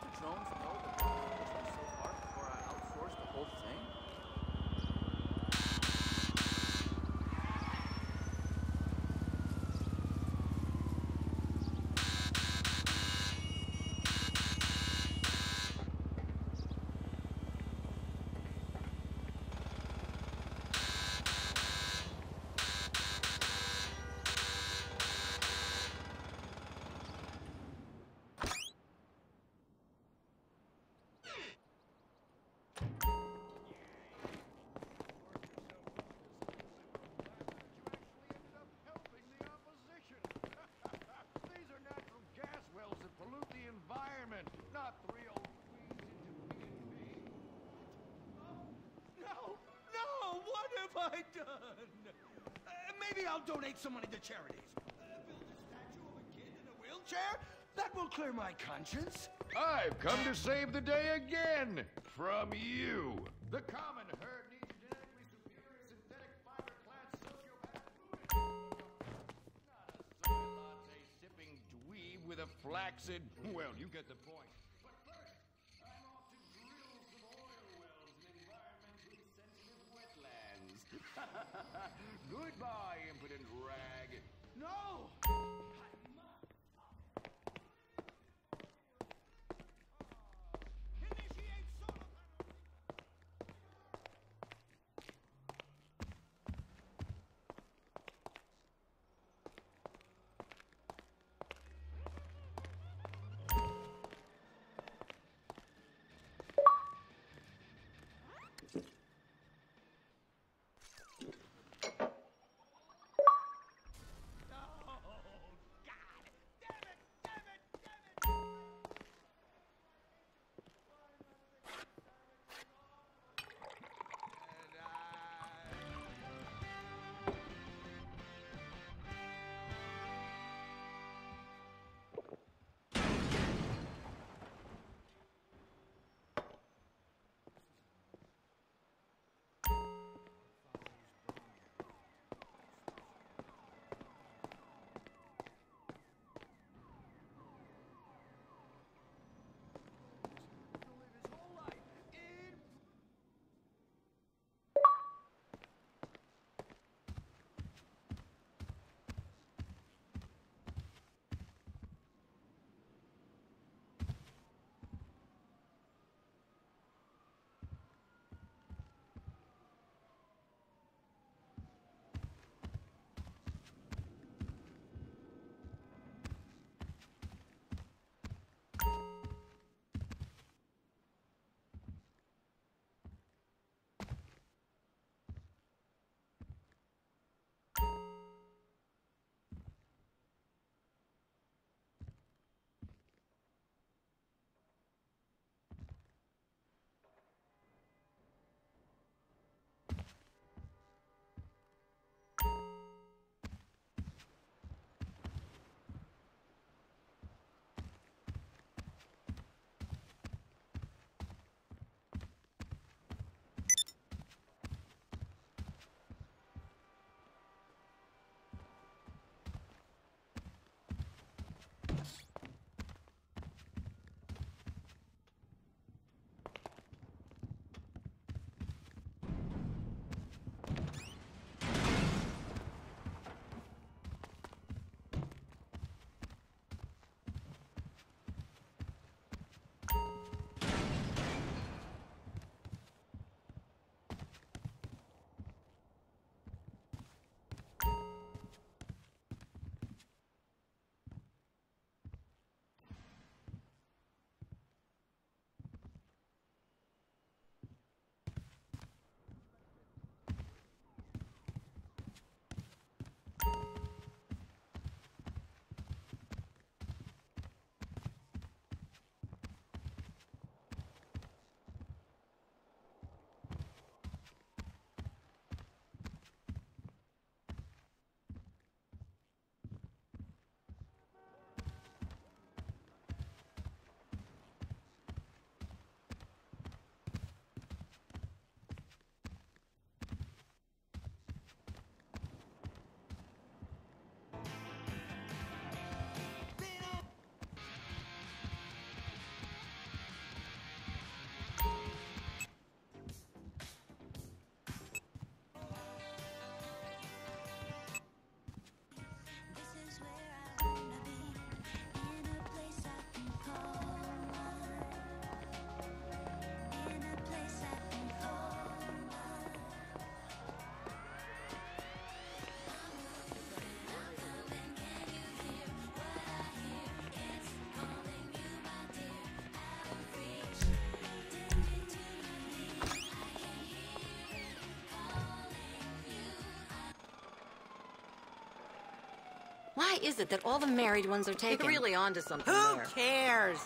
Don't the drones know that the conditions so far before I outsource the whole thing? Maybe I'll donate some money to charities. Build a statue of a kid in a wheelchair? That will clear my conscience. I've come to save the day again from you. The common herd needs genetically superior synthetic fiber class sociopath food. Not a soy latte sipping dweeb with a flaccid. Well, you get the point. Goodbye, impotent rag. No! Why is it that all the married ones are taken? You're really onto something. Who cares?